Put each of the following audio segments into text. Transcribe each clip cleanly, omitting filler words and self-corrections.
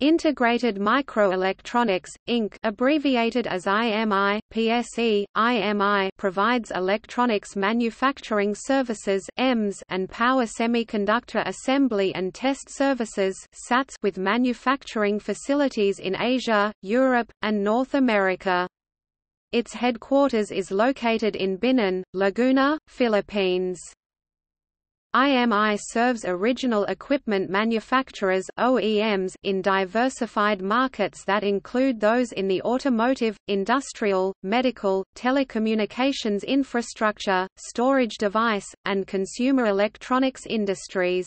Integrated Micro-Electronics, Inc. abbreviated as IMI, PSE, IMI provides electronics manufacturing services (EMS) and power semiconductor assembly and test services (SATs) with manufacturing facilities in Asia, Europe, and North America. Its headquarters is located in Binan, Laguna, Philippines. IMI serves original equipment manufacturers (OEMs) in diversified markets that include those in the automotive, industrial, medical, telecommunications infrastructure, storage device, and consumer electronics industries.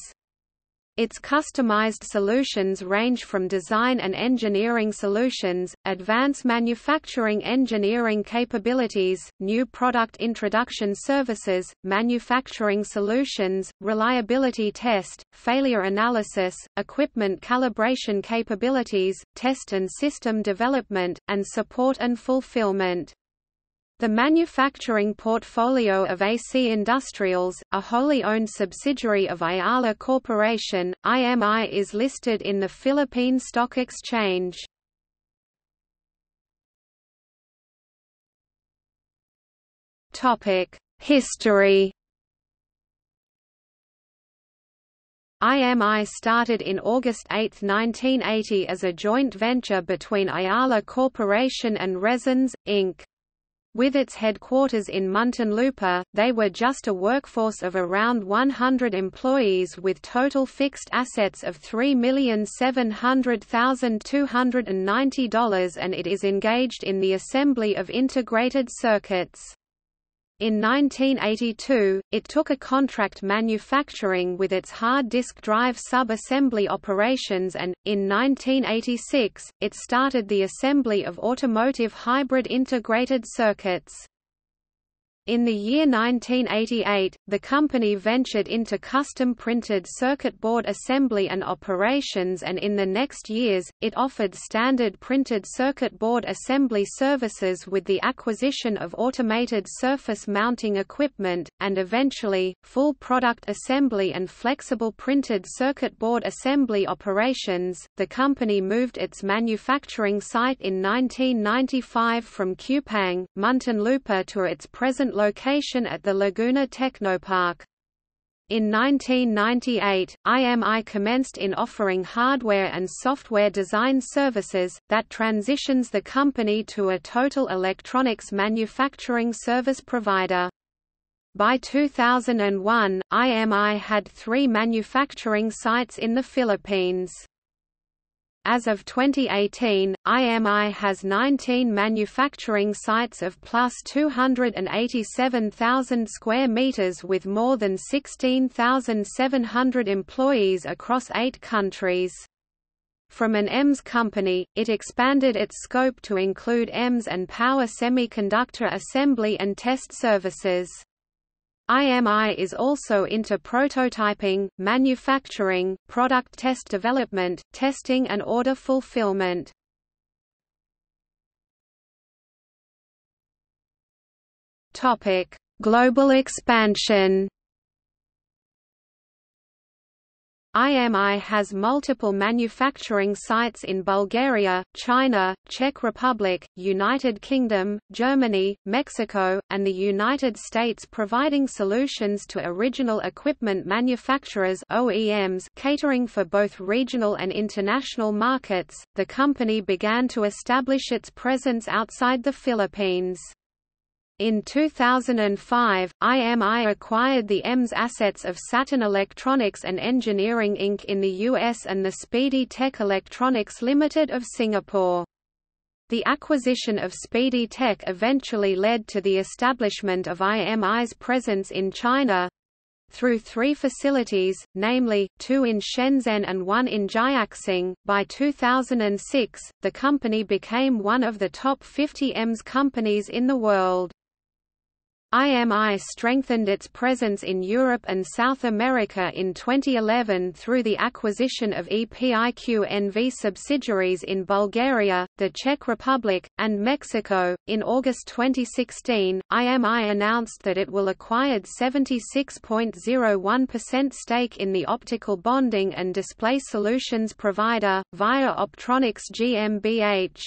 Its customized solutions range from design and engineering solutions, advanced manufacturing engineering capabilities, new product introduction services, manufacturing solutions, reliability test, failure analysis, equipment calibration capabilities, test and system development, and support and fulfillment. The manufacturing portfolio of AC Industrials, a wholly owned subsidiary of Ayala Corporation, IMI is listed in the Philippine Stock Exchange. History. IMI started in August 8, 1980 as a joint venture between Ayala Corporation and Resins, Inc. With its headquarters in Muntinlupa, they were just a workforce of around 100 employees with total fixed assets of $3,700,290 and it is engaged in the assembly of integrated circuits. In 1982, it took a contract manufacturing with its hard disk drive sub-assembly operations and, in 1986, it started the assembly of automotive hybrid integrated circuits. In the year 1988, the company ventured into custom-printed circuit board assembly and operations, and in the next years, it offered standard printed circuit board assembly services with the acquisition of automated surface mounting equipment, and eventually, full product assembly and flexible printed circuit board assembly operations. The company moved its manufacturing site in 1995 from Kupang, Muntinlupa to its present location at the Laguna Technopark. In 1998, IMI commenced in offering hardware and software design services, that transitions the company to a total electronics manufacturing service provider. By 2001, IMI had 3 manufacturing sites in the Philippines. As of 2018, IMI has 19 manufacturing sites of plus 287,000 square meters with more than 16,700 employees across 8 countries. From an EMS company, it expanded its scope to include EMS and power semiconductor assembly and test services. IMI is also into prototyping, manufacturing, product test development, testing and order fulfillment. Topic: Global expansion. IMI has multiple manufacturing sites in Bulgaria, China, Czech Republic, United Kingdom, Germany, Mexico, and the United States, providing solutions to original equipment manufacturers (OEMs) catering for both regional and international markets. The company began to establish its presence outside the Philippines. In 2005, IMI acquired the EMS assets of Saturn Electronics and Engineering Inc. in the US and the Speedy Tech Electronics Limited of Singapore. The acquisition of Speedy Tech eventually led to the establishment of IMI's presence in China through 3 facilities, namely, 2 in Shenzhen and 1 in Jiaxing. By 2006, the company became one of the top 50 EMS companies in the world. IMI strengthened its presence in Europe and South America in 2011 through the acquisition of EPIQ NV subsidiaries in Bulgaria, the Czech Republic, and Mexico. In August 2016, IMI announced that it will acquire 76.01% stake in the optical bonding and display solutions provider, Via Optronics GmbH.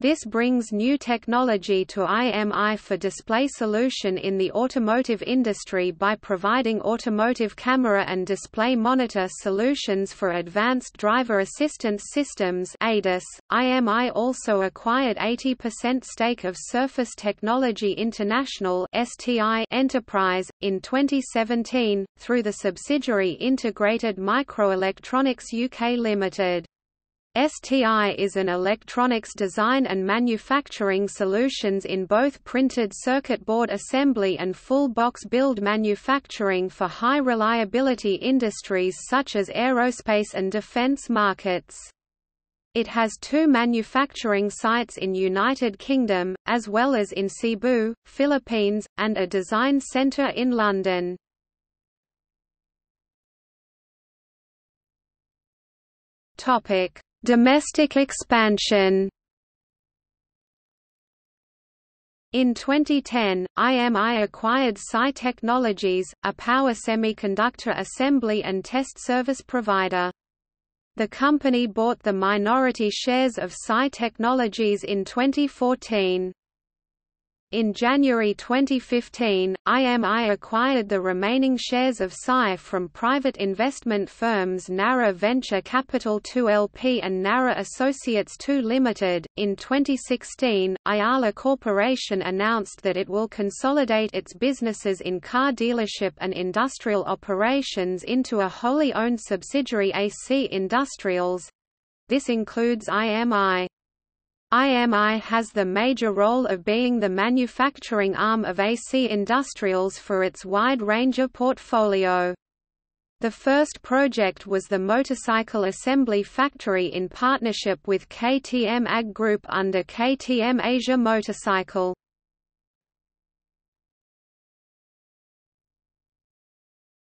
This brings new technology to IMI for display solution in the automotive industry by providing automotive camera and display monitor solutions for advanced driver assistance systems (ADAS). IMI also acquired 80% stake of Surface Technology International (STI) Enterprise in 2017 through the subsidiary Integrated Micro-Electronics UK Limited. STI is an electronics design and manufacturing solutions in both printed circuit board assembly and full box build manufacturing for high reliability industries such as aerospace and defense markets. It has two manufacturing sites in United Kingdom, as well as in Cebu, Philippines, and a design center in London. Domestic expansion. In 2010, IMI acquired PSi Technologies, a power semiconductor assembly and test service provider. The company bought the minority shares of PSi Technologies in 2014. In January 2015, IMI acquired the remaining shares of PSi from private investment firms NARA Venture Capital 2LP and NARA Associates 2 Limited. In 2016, Ayala Corporation announced that it will consolidate its businesses in car dealership and industrial operations into a wholly owned subsidiary, AC Industrials. This includes IMI. IMI has the major role of being the manufacturing arm of AC Industrials for its wide range of portfolio. The first project was the motorcycle assembly factory in partnership with KTM AG Group under KTM Asia Motorcycle.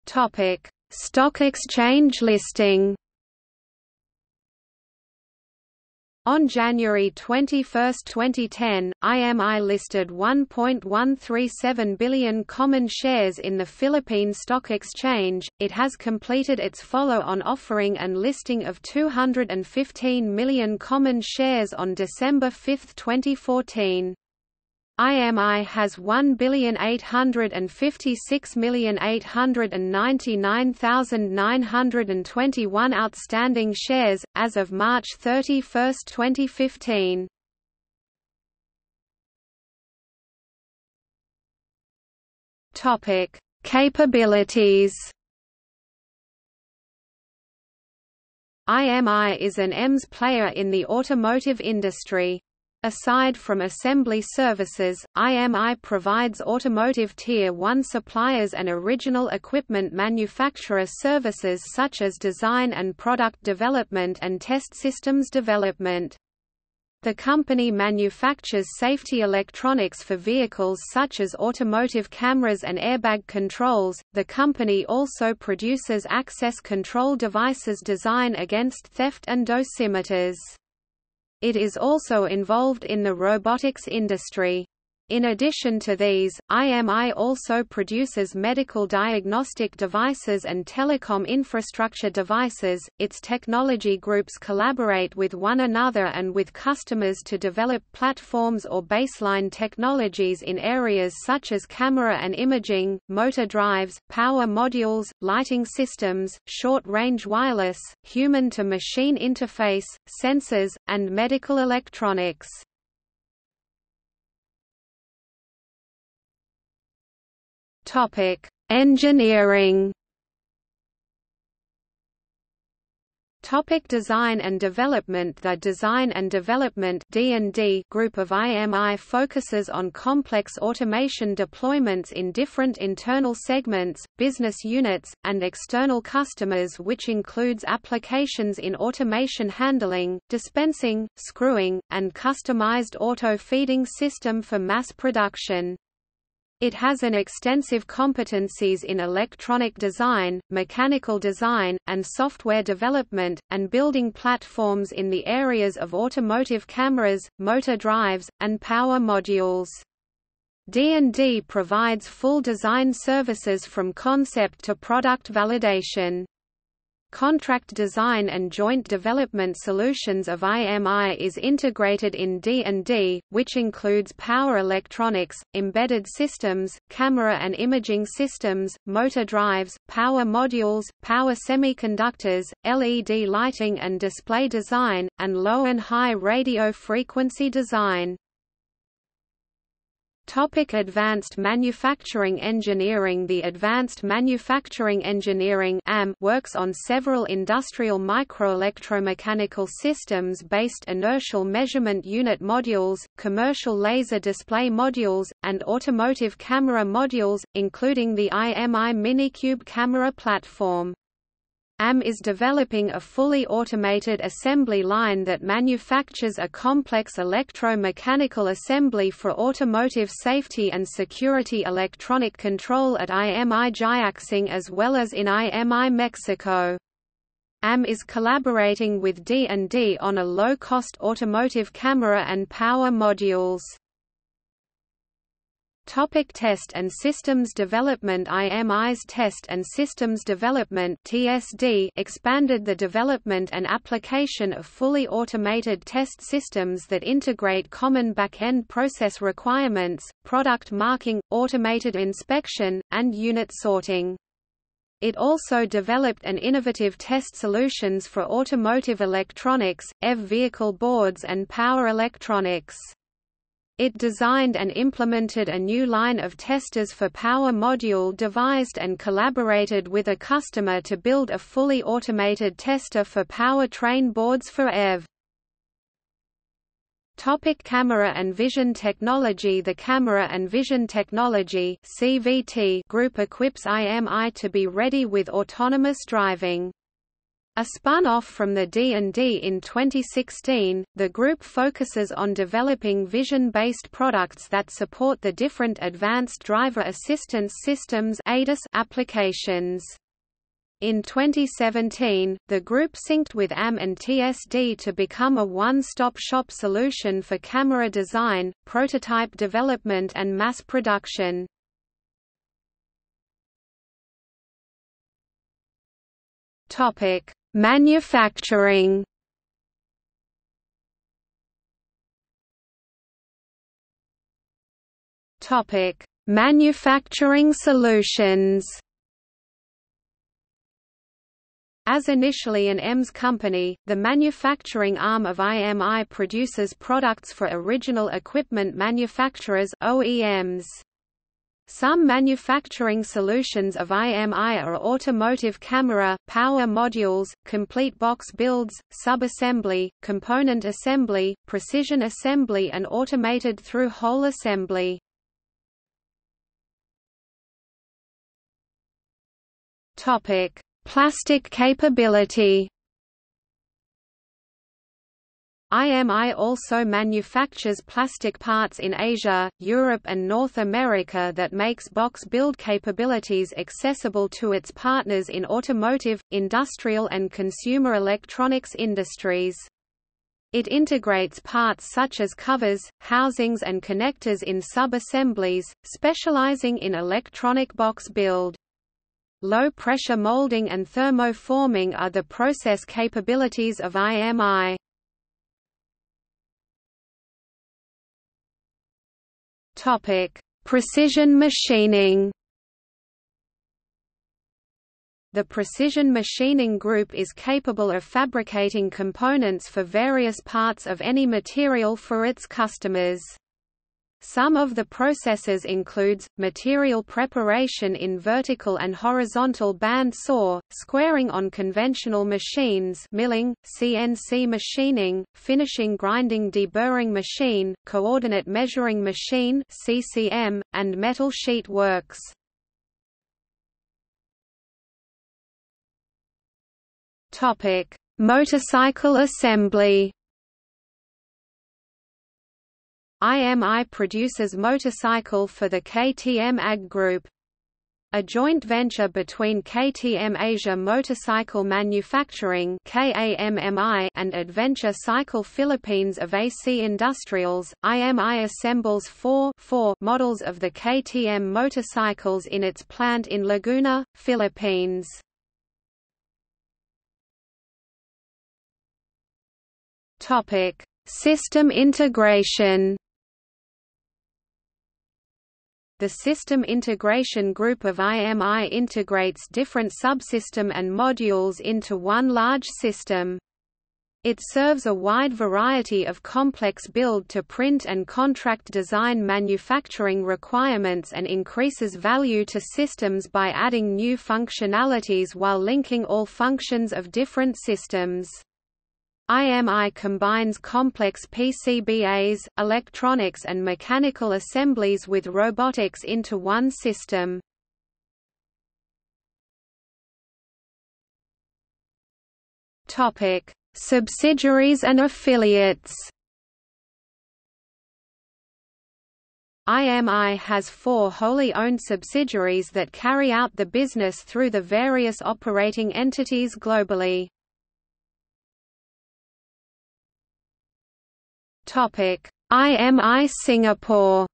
Stock exchange listing. On January 21, 2010, IMI listed 1.137 billion common shares in the Philippine Stock Exchange. It has completed its follow-on offering and listing of 215 million common shares on December 5, 2014. IMI has 1,856,899,921 outstanding shares, as of March 31, 2015. Capabilities. IMI is an EMS player in the automotive industry. Aside from assembly services, IMI provides automotive Tier 1 suppliers and original equipment manufacturer services such as design and product development and test systems development. The company manufactures safety electronics for vehicles such as automotive cameras and airbag controls. The company also produces access control devices designed against theft and dosimeters. It is also involved in the robotics industry. In addition to these, IMI also produces medical diagnostic devices and telecom infrastructure devices. Its technology groups collaborate with one another and with customers to develop platforms or baseline technologies in areas such as camera and imaging, motor drives, power modules, lighting systems, short-range wireless, human-to-machine interface, sensors, and medical electronics. Engineering. Design and development. The Design and Development (D&D) group of IMI focuses on complex automation deployments in different internal segments, business units, and external customers, which includes applications in automation handling, dispensing, screwing, and customized auto-feeding system for mass production. It has an extensive competencies in electronic design, mechanical design, and software development, and building platforms in the areas of automotive cameras, motor drives, and power modules. D&D provides full design services from concept to product validation. Contract design and joint development solutions of IMI is integrated in D&D, which includes power electronics, embedded systems, camera and imaging systems, motor drives, power modules, power semiconductors, LED lighting and display design, and low and high radio frequency design. Advanced manufacturing engineering. The Advanced Manufacturing Engineering works on several industrial microelectromechanical systems-based inertial measurement unit modules, commercial laser display modules, and automotive camera modules, including the IMI Minicube camera platform. AM is developing a fully automated assembly line that manufactures a complex electromechanical assembly for automotive safety and security electronic control at IMI Jiaxing as well as in IMI Mexico. AM is collaborating with D&D on a low-cost automotive camera and power modules. Topic test and systems development. IMI's Test and Systems Development (TSD) expanded the development and application of fully automated test systems that integrate common back-end process requirements, product marking, automated inspection, and unit sorting. It also developed an innovative test solutions for automotive electronics, EV vehicle boards and power electronics. It designed and implemented a new line of testers for power module, devised and collaborated with a customer to build a fully automated tester for powertrain boards for EV. Topic Camera and Vision Technology. The Camera and Vision Technology (CVT) group equips IMI to be ready with autonomous driving. A spun-off from the D&D in 2016, the group focuses on developing vision-based products that support the different advanced driver assistance systems (ADAS) applications. In 2017, the group synced with AM and TSD to become a one-stop shop solution for camera design, prototype development and mass production. Topic: Manufacturing. Topic: Manufacturing Solutions. As initially an EMS company, the manufacturing arm of IMI produces products for original equipment manufacturers (OEMs). Some manufacturing solutions of IMI are automotive camera, power modules, complete box builds, subassembly, component assembly, precision assembly and automated through-hole assembly. Topic: Plastic capability. IMI also manufactures plastic parts in Asia, Europe and North America that makes box build capabilities accessible to its partners in automotive, industrial and consumer electronics industries. It integrates parts such as covers, housings and connectors in sub-assemblies, specializing in electronic box build. Low-pressure molding and thermoforming are the process capabilities of IMI. Topic: Precision Machining. The Precision Machining group is capable of fabricating components for various parts of any material for its customers. Some of the processes includes material preparation in vertical and horizontal band saw, squaring on conventional machines, milling, CNC machining, finishing grinding deburring machine, coordinate measuring machine (CCM), and metal sheet works. Topic: Motorcycle assembly. IMI produces motorcycle for the KTM AG Group. A joint venture between KTM Asia Motorcycle Manufacturing and Adventure Cycle Philippines of AC Industrials, IMI assembles four models of the KTM motorcycles in its plant in Laguna, Philippines. System integration. The system integration group of IMI integrates different subsystem and modules into one large system. It serves a wide variety of complex build-to-print and contract design manufacturing requirements and increases value to systems by adding new functionalities while linking all functions of different systems. IMI combines complex PCBAs, electronics and mechanical assemblies with robotics into one system. Topic: Subsidiaries and affiliates. IMI has four wholly owned subsidiaries that carry out the business through the various operating entities globally. IMI Singapore.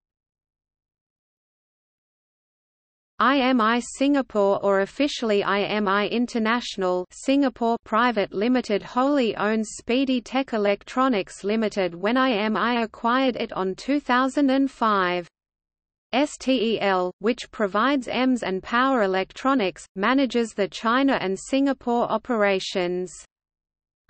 IMI Singapore, or officially IMI International Singapore Private Limited, wholly owns Speedy Tech Electronics Limited when IMI acquired it on 2005. STEL, which provides EMS and power electronics, manages the China and Singapore operations.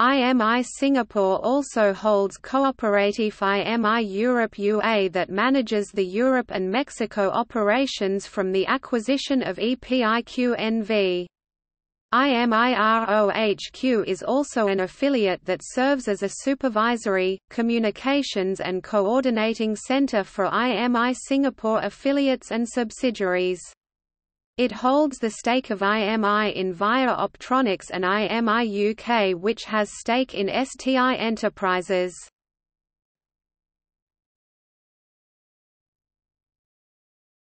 IMI Singapore also holds Cooperative IMI Europe UA that manages the Europe and Mexico operations from the acquisition of EPIQ NV. IMI ROHQ is also an affiliate that serves as a supervisory, communications and coordinating center for IMI Singapore affiliates and subsidiaries. It holds the stake of IMI in Via Optronics and IMI UK, which has stake in STI Enterprises.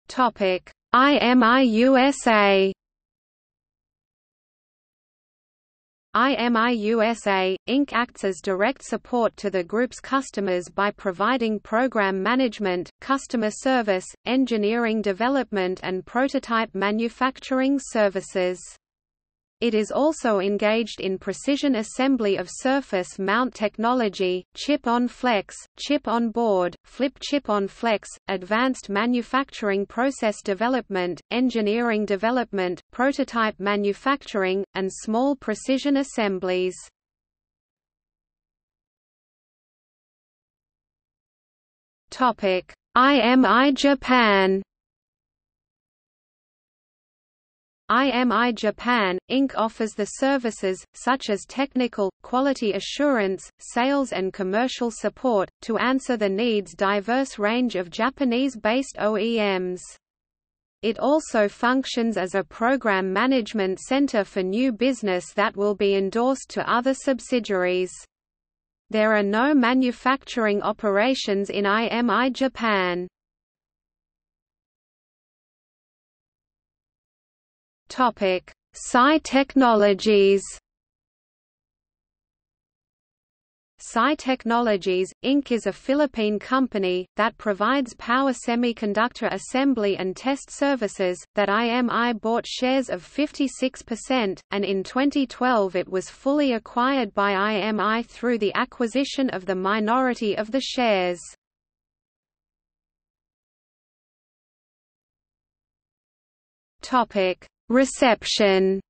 Topic: IMI USA. IMI USA, Inc. acts as direct support to the group's customers by providing program management, customer service, engineering development and prototype manufacturing services. It is also engaged in precision assembly of surface mount technology, chip-on-flex, chip-on-board, flip chip-on-flex, advanced manufacturing process development, engineering development, prototype manufacturing, and small precision assemblies. IMI Japan. IMI Japan, Inc. offers the services, such as technical, quality assurance, sales and commercial support, to answer the needs diverse range of Japanese-based OEMs. It also functions as a program management center for new business that will be endorsed to other subsidiaries. There are no manufacturing operations in IMI Japan. PSi Technologies. PSi Technologies, Inc. is a Philippine company that provides power semiconductor assembly and test services, that IMI bought shares of 56%, and in 2012 it was fully acquired by IMI through the acquisition of the minority of the shares. Reception.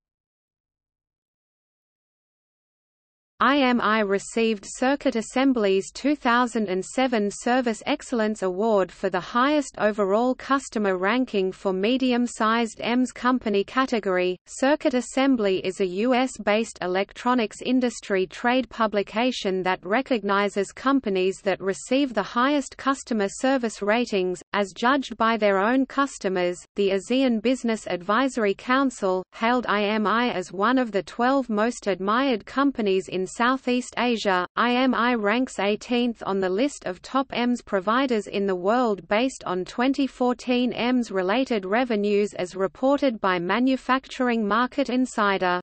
IMI received Circuit Assembly's 2007 Service Excellence Award for the highest overall customer ranking for medium-sized EMS company category. Circuit Assembly is a US-based electronics industry trade publication that recognizes companies that receive the highest customer service ratings, as judged by their own customers. The ASEAN Business Advisory Council hailed IMI as one of the 12 most admired companies in and Southeast Asia. IMI ranks 18th on the list of top EMS providers in the world based on 2014 EMS-related revenues as reported by Manufacturing Market Insider.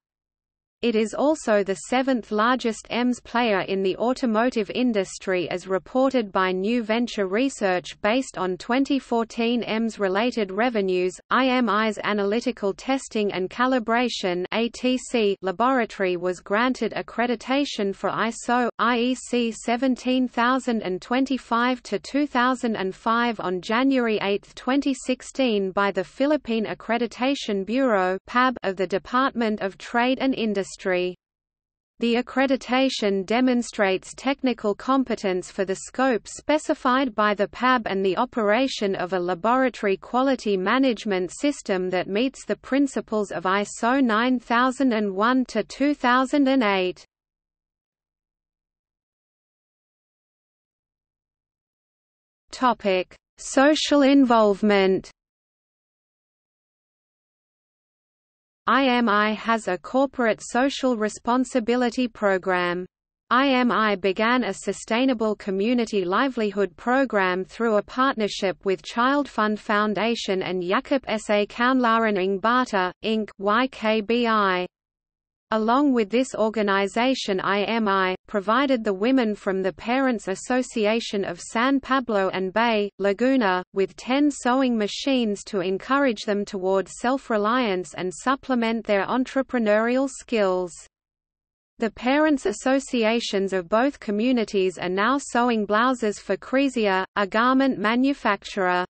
It is also the seventh largest EMS player in the automotive industry as reported by New Venture Research based on 2014 EMS-related revenues. IMI's Analytical Testing and Calibration (ATC) laboratory was granted accreditation for ISO, IEC 17025-2005 on January 8, 2016 by the Philippine Accreditation Bureau (PAB) of the Department of Trade and Industry. The accreditation demonstrates technical competence for the scope specified by the PAB and the operation of a laboratory quality management system that meets the principles of ISO 9001-2008. Topic: Social involvement. IMI has a corporate social responsibility program. IMI began a sustainable community livelihood program through a partnership with Child Fund Foundation and Yakap SA Kaunlaran Bata, Inc. YKBI. Along with this organization, IMI provided the women from the Parents Association of San Pablo and Bay, Laguna, with 10 sewing machines to encourage them toward self-reliance and supplement their entrepreneurial skills. The parents' associations of both communities are now sewing blouses for Crisia, a garment manufacturer.